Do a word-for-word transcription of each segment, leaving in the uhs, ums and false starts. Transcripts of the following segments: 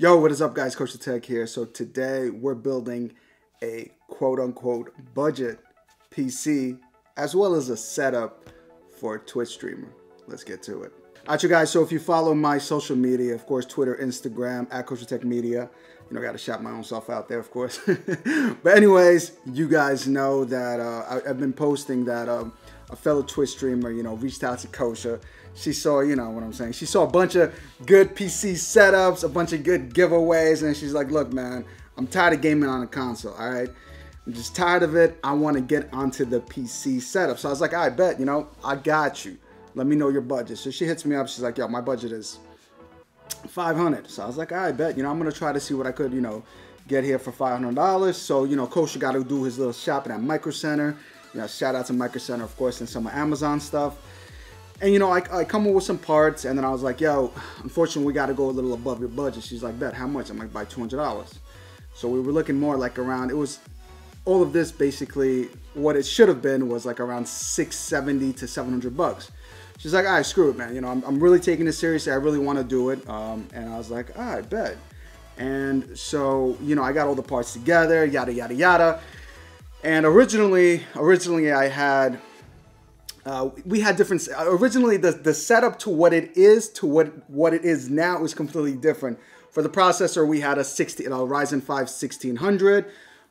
Yo, what is up guys, Kosher Tech here. So today we're building a quote-unquote budget P C as well as a setup for a Twitch streamer. Let's get to it. Alright you guys, so if you follow my social media, of course Twitter, Instagram, at Kosher Tech Media. You know, I gotta shout my own self out there, of course. But anyways, you guys know that uh, I, I've been posting that um, a fellow Twitch streamer, you know, reached out to Kosher. She saw, you know what I'm saying, she saw a bunch of good P C setups, a bunch of good giveaways, and she's like, look man, I'm tired of gaming on a console, all right? I'm just tired of it. I want to get onto the P C setup. So I was like, I bet, you know, I got you. Let me know your budget. So she hits me up, she's like, yo, my budget is five hundred. So I was like, I bet, you know, I'm going to try to see what I could, you know, get here for five hundred dollars. So, you know, Kosher got to do his little shopping at Micro Center. You know, shout out to Micro Center, of course, and some Amazon stuff. And, you know, I, I come up with some parts, and then I was like, yo, unfortunately, we got to go a little above your budget. She's like, bet, how much? I'm like, by two hundred dollars. So we were looking more like around, it was, all of this basically, what it should have been was like around six seventy to seven hundred bucks. She's like, all right, screw it, man. You know, I'm, I'm really taking this seriously. I really want to do it. Um, and I was like, all right, bet. And so, you know, I got all the parts together, yada, yada, yada. And originally, originally I had... Uh, we had different, originally the, the setup to what it is to what, what it is now is completely different. For the processor, we had a, sixty, a Ryzen five sixteen hundred.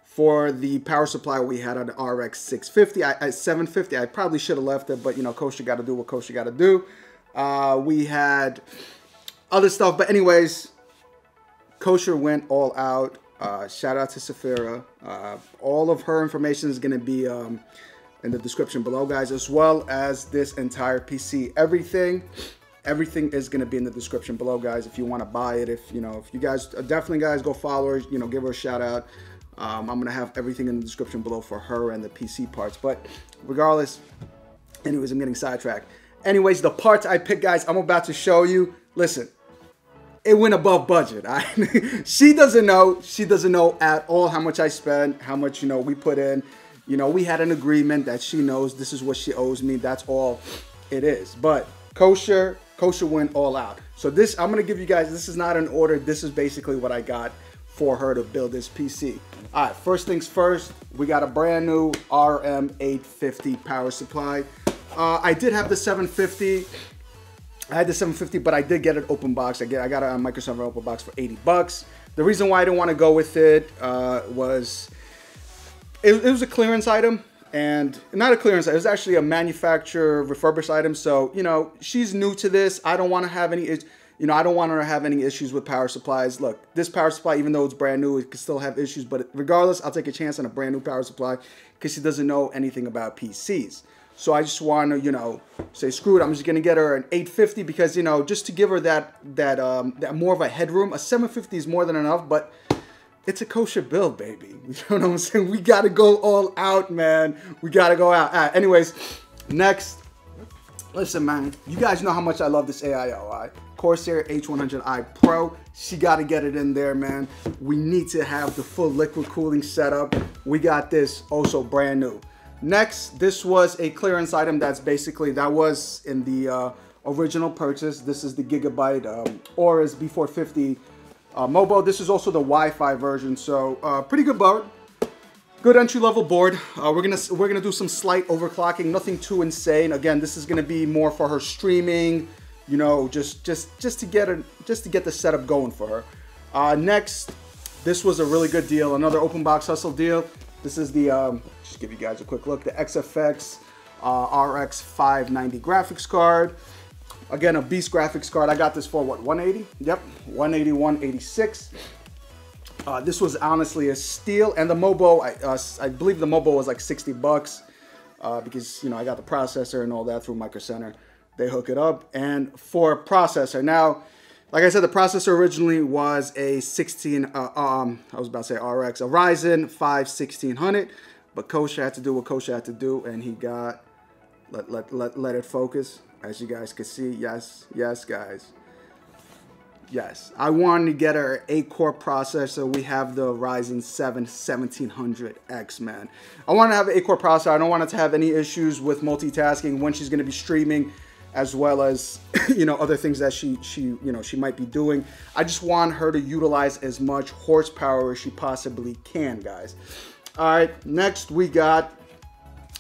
For the power supply, we had an R X six fifty, I, I, seven fifty. I probably should have left it, but you know, Kosher got to do what Kosher got to do. Uh, we had other stuff, but anyways, Kosher went all out. Uh, shout out to Safira. Uh, all of her information is going to be... Um, in the description below guys, as well as this entire P C. Everything, everything is gonna be in the description below guys if you wanna buy it. If you know, if you guys, definitely guys go follow her, you know, give her a shout out. Um, I'm gonna have everything in the description below for her and the P C parts, but regardless, anyways, I'm getting sidetracked. Anyways, the parts I picked guys, I'm about to show you. Listen, it went above budget. I, she doesn't know, she doesn't know at all how much I spent, how much, you know, we put in. You know, we had an agreement that she knows this is what she owes me. That's all it is. But Kosher, Kosher went all out. So this, I'm going to give you guys, this is not an order. This is basically what I got for her to build this P C. All right, first things first, we got a brand new R M eight fifty power supply. Uh, I did have the seven fifty. I had the seven fifty, but I did get an open box. I, get, I got a Micro Center open box for eighty bucks. The reason why I didn't want to go with it uh, was... It, it was a clearance item, and not a clearance item, it was actually a manufacturer refurbished item. So, you know, she's new to this. I don't want to have any, you know, I don't want her to have any issues with power supplies. Look, this power supply, even though it's brand new, it could still have issues. But regardless, I'll take a chance on a brand new power supply because she doesn't know anything about P Cs. So I just want to, you know, say, screw it. I'm just going to get her an eight fifty because, you know, just to give her that, that, um, that more of a headroom. A seven fifty is more than enough, but... It's a Kosher build, baby. You know what I'm saying? We gotta go all out, man. We gotta go out. All right, anyways, next. Listen, man. You guys know how much I love this A I O, all right? Corsair H one hundred i Pro. She gotta get it in there, man. We need to have the full liquid cooling setup. We got this also brand new. Next, this was a clearance item that's basically, that was in the uh, original purchase. This is the Gigabyte um, Aorus B four fifty. Uh, Mobo, this is also the Wi-Fi version, so uh, pretty good board, good entry-level board. Uh, we're gonna we're gonna do some slight overclocking, nothing too insane. Again, this is gonna be more for her streaming, you know, just just just to get her just to get the setup going for her. Uh, next, this was a really good deal, another open box hustle deal. This is the um, just give you guys a quick look, the X F X uh, R X five ninety graphics card. Again, a beast graphics card. I got this for what, one eighty? Yep, one eighty, one eighty-six. Uh, this was honestly a steal. And the Mobo, I, uh, I believe the Mobo was like sixty bucks uh, because, you know, I got the processor and all that through Micro Center. They hook it up. And for processor, now, like I said, the processor originally was a sixteen, uh, um, I was about to say R X, a Ryzen five sixteen hundred, but Kosher had to do what Kosher had to do, and he got, let, let, let, let it focus. As you guys can see, yes, yes, guys. Yes, I wanted to get our eight core processor. We have the Ryzen seven seventeen hundred X, man. I want to have an eight core processor. I don't want it to have any issues with multitasking when she's going to be streaming. as well as, you know, other things that she, she, you know, she might be doing. I just want her to utilize as much horsepower as she possibly can, guys. All right, next we got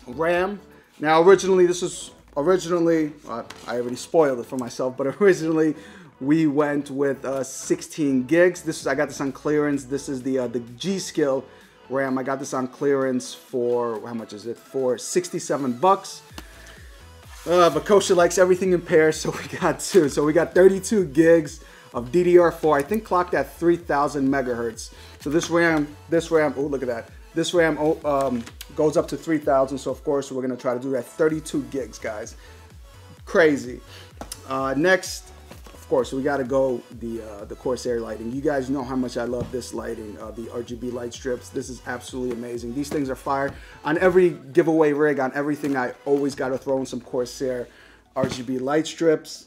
RAM. Now, originally, this is originally, uh, I already spoiled it for myself, but originally we went with uh, sixteen gigs. This is, I got this on clearance. This is the, uh, the G-Skill RAM. I got this on clearance for, how much is it? For sixty-seven bucks. Uh, but Kosher likes everything in pairs, so we got two. So we got thirty-two gigs of D D R four. I think clocked at three thousand megahertz. So this RAM, this RAM, oh, look at that. This RAM um, goes up to three thousand, so of course we're gonna try to do that. Thirty-two gigs, guys, crazy. Uh, next, of course, we gotta go the uh, the Corsair lighting. You guys know how much I love this lighting, uh, the R G B light strips. This is absolutely amazing. These things are fire. On every giveaway rig, on everything, I always gotta throw in some Corsair R G B light strips.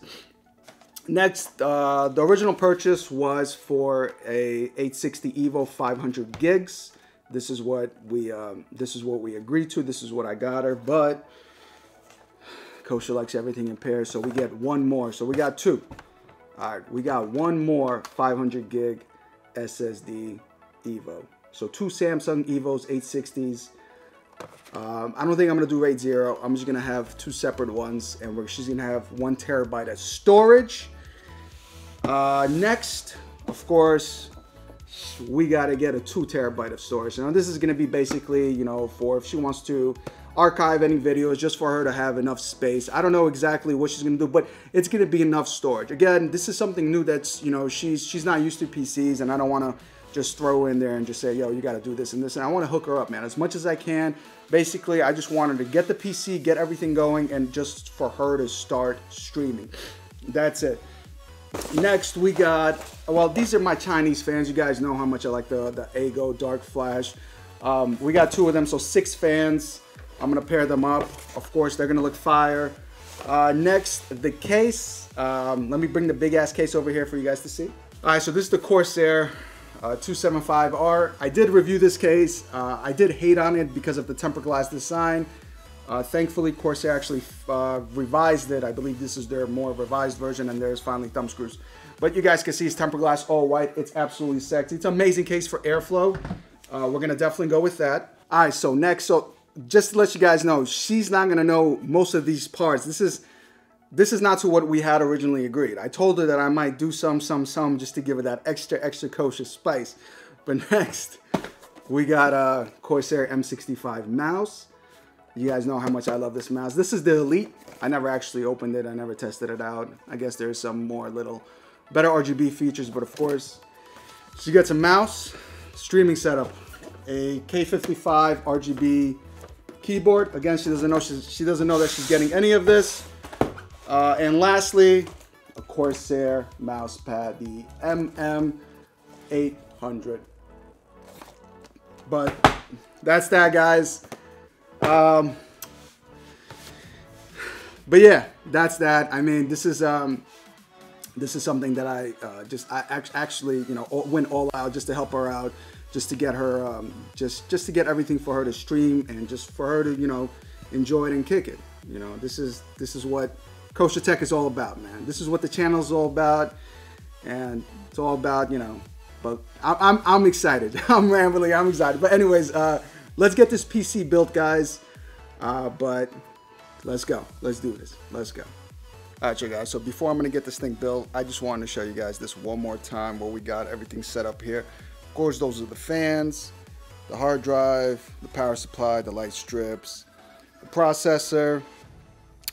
Next, uh, the original purchase was for a eight sixty EVO five hundred gigs. This is what we um, this is what we agreed to. This is what I got her, but Kosher likes everything in pairs, so we get one more. So we got two. All right, we got one more five hundred gig S S D Evo. So two Samsung Evos eight sixties. Um, I don't think I'm gonna do RAID zero. I'm just gonna have two separate ones, and we're, she's gonna have one terabyte of storage. Uh, next, of course, we got to get a two terabyte of storage. Now this is going to be basically, you know, for if she wants to archive any videos, just for her to have enough space. I don't know exactly what she's going to do, but it's going to be enough storage. Again, this is something new that's, you know, she's she's not used to P Cs, and I don't want to just throw in there and just say, yo, you got to do this and this. And I want to hook her up, man, as much as I can. Basically, I just want her to get the P C, get everything going, and just for her to start streaming. That's it. Next, we got, well, these are my Chinese fans. You guys know how much I like the, the Ego Dark Flash. Um, we got two of them, so six fans. I'm going to pair them up. Of course, they're going to look fire. Uh, next, the case. Um, let me bring the big-ass case over here for you guys to see. All right, so this is the Corsair uh, two seventy-five R. I did review this case. Uh, I did hate on it because of the tempered glass design. Uh, thankfully, Corsair actually uh, revised it. I believe this is their more revised version, and there's finally thumb screws. But you guys can see it's tempered glass, all white. It's absolutely sexy. It's an amazing case for airflow. Uh, we're going to definitely go with that. All right, so next, so just to let you guys know, she's not going to know most of these parts. This is this is not to what we had originally agreed. I told her that I might do some, some, some, just to give her that extra, extra kosher spice. But next, we got a Corsair M sixty-five mouse. You guys know how much I love this mouse. This is the Elite. I never actually opened it. I never tested it out. I guess there's some more little better R G B features, but of course. So you got a mouse, streaming setup, a K fifty-five R G B keyboard. Again, she doesn't know she's, she doesn't know that she's getting any of this. Uh, and lastly, a Corsair mouse pad, the M M eight hundred. But that's that, guys. Um, but yeah, that's that. I mean, this is, um, this is something that I, uh, just, I act actually, you know, all, went all out just to help her out, just to get her, um, just, just to get everything for her to stream and just for her to, you know, enjoy it and kick it. You know, this is, this is what Kosher Tech is all about, man. This is what the channel is all about. And it's all about, you know, but I, I'm, I'm excited. I'm rambling. I'm excited. But anyways, uh, let's get this P C built, guys, uh, but let's go. Let's do this. Let's go. All right, you guys, so before I'm going to get this thing built, I just wanted to show you guys this one more time where we got everything set up here. Of course, those are the fans, the hard drive, the power supply, the light strips, the processor,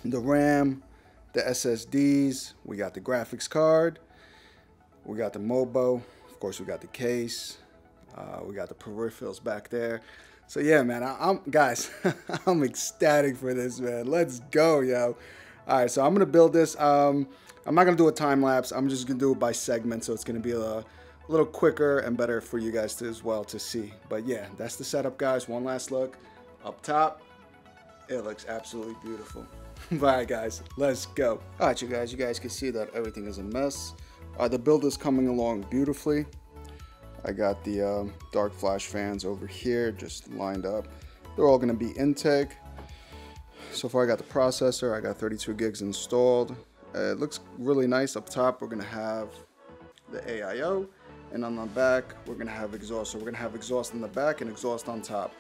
the RAM, the S S Ds. We got the graphics card. We got the MOBO. Of course, we got the case. Uh, we got the peripherals back there. So yeah, man, I, I'm guys, I'm ecstatic for this, man. Let's go, yo. All right, so I'm gonna build this. Um, I'm not gonna do a time lapse. I'm just gonna do it by segment, so it's gonna be a, a little quicker and better for you guys to, as well to see. But yeah, that's the setup, guys. One last look up top. It looks absolutely beautiful. All right, guys, let's go. All right, you guys, you guys can see that everything is a mess. Uh, the build is coming along beautifully. I got the um, dark flash fans over here just lined up. They're all going to be intake. So far I got the processor, I got thirty-two gigs installed. Uh, it looks really nice. Up top we're gonna have the A I O, and on the back we're gonna have exhaust. So we're gonna have exhaust in the back and exhaust on top,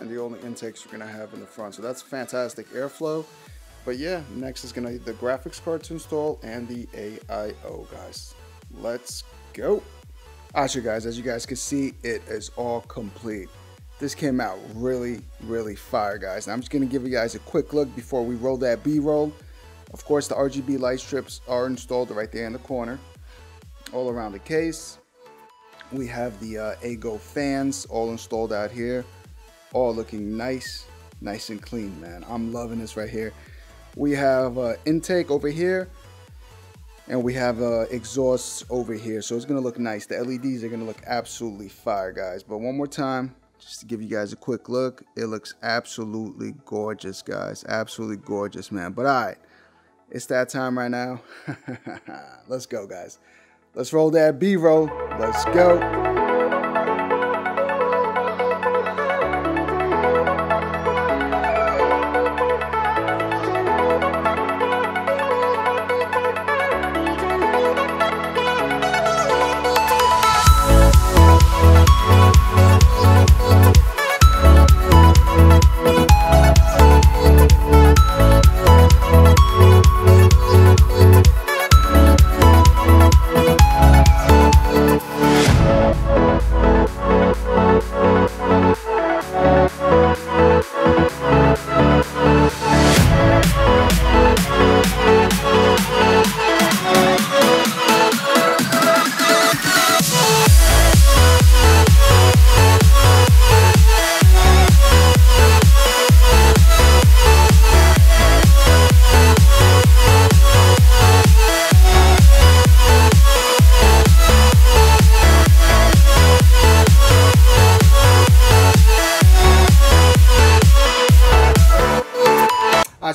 and the only intakes we're gonna have in the front. So that's fantastic airflow. But yeah, next is gonna be the graphics card to install and the A I O, guys. Let's go. Alright, you guys, as you guys can see, it is all complete. This came out really, really fire, guys. And I'm just gonna give you guys a quick look before we roll that B-roll. Of course, the R G B light strips are installed right there in the corner, all around the case. We have the uh, A G O fans all installed out here, all looking nice, nice and clean, man. I'm loving this right here. We have uh, intake over here, and we have uh, exhausts over here. So it's gonna look nice. The L E Ds are gonna look absolutely fire, guys. But one more time, just to give you guys a quick look, it looks absolutely gorgeous, guys. Absolutely gorgeous, man. But all right, it's that time right now. Let's go, guys. Let's roll that B-roll. Let's go.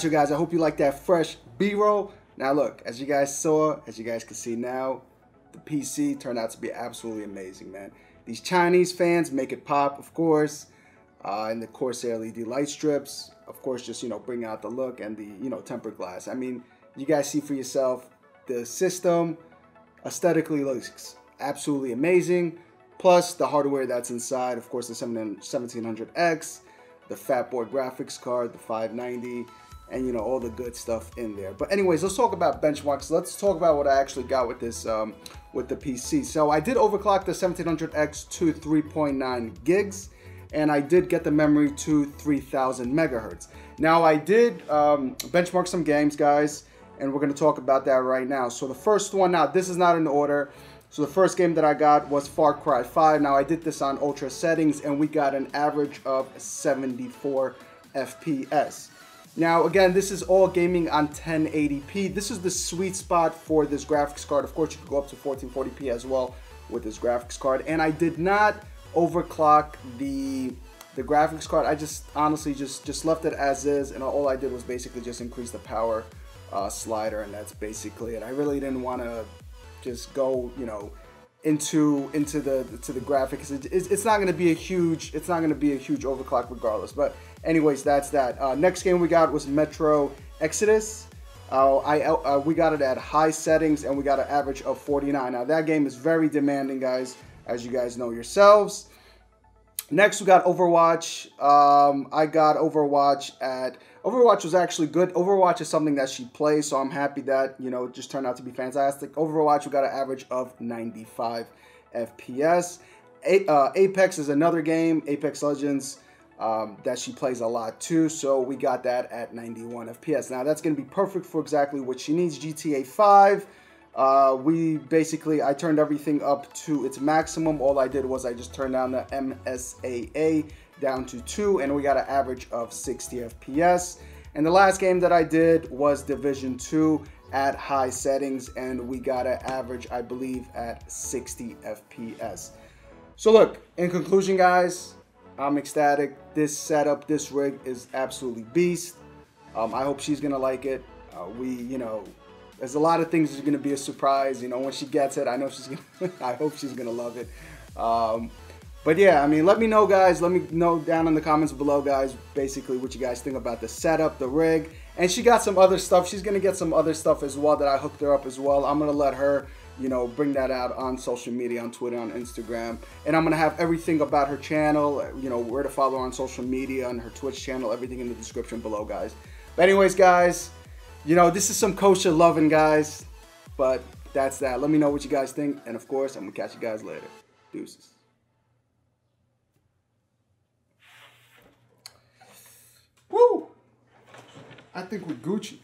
You guys, I hope you like that fresh B-roll. Now look, as you guys saw, as you guys can see now, the P C turned out to be absolutely amazing, man. These Chinese fans make it pop, of course, uh, and the Corsair L E D light strips, of course, just, you know, bring out the look, and the, you know, tempered glass. I mean, you guys see for yourself, the system aesthetically looks absolutely amazing, plus the hardware that's inside, of course, the seventeen hundred X, the fat boy graphics card, the five ninety, and you know, all the good stuff in there. But anyways, let's talk about benchmarks. Let's talk about what I actually got with this, um, with the P C. So I did overclock the seventeen hundred X to three point nine gigs, and I did get the memory to three thousand megahertz. Now I did um, benchmark some games, guys, and we're gonna talk about that right now. So the first one, now this is not in order. So the first game that I got was Far Cry five. Now I did this on ultra settings, and we got an average of seventy-four F P S. Now, again, this is all gaming on ten eighty p. This is the sweet spot for this graphics card. Of course, you could go up to fourteen forty p as well with this graphics card. And I did not overclock the, the graphics card. I just honestly just, just left it as is. And all I did was basically just increase the power uh, slider. And that's basically it. I really didn't want to just go, you know, into into the to the graphics. It, it's, it's not going to be a huge it's not going to be a huge overclock regardless. But anyways, that's that. Uh, next game we got was Metro Exodus. uh, I uh, we got it at high settings, and we got an average of forty-nine. Now that game is very demanding, guys, as you guys know yourselves. Next we got Overwatch. um, I got Overwatch at Overwatch was actually good. Overwatch is something that she plays, so I'm happy that, you know, it just turned out to be fantastic. Overwatch, we got an average of ninety-five F P S. A uh, Apex is another game, Apex Legends, um, that she plays a lot too, so we got that at ninety-one F P S. Now, that's going to be perfect for exactly what she needs. G T A five, uh, we basically, I turned everything up to its maximum. All I did was I just turned down the M S A A down to two, and we got an average of sixty F P S. And the last game that I did was Division two at high settings, and we got an average, I believe, at sixty F P S. So look, in conclusion, guys, I'm ecstatic. This setup, this rig is absolutely beast. Um, I hope she's gonna like it. Uh, we, you know, there's a lot of things that's gonna be a surprise. You know, when she gets it, I know she's gonna, I hope she's gonna love it. Um, But yeah, I mean, let me know, guys. Let me know down in the comments below, guys, basically what you guys think about the setup, the rig. And she got some other stuff. She's going to get some other stuff as well that I hooked her up as well. I'm going to let her, you know, bring that out on social media, on Twitter, on Instagram. And I'm going to have everything about her channel, you know, where to follow her on social media, on her Twitch channel, everything in the description below, guys. But anyways, guys, you know, this is some kosher loving, guys. But that's that. Let me know what you guys think. And of course, I'm going to catch you guys later. Deuces. I think we're Gucci.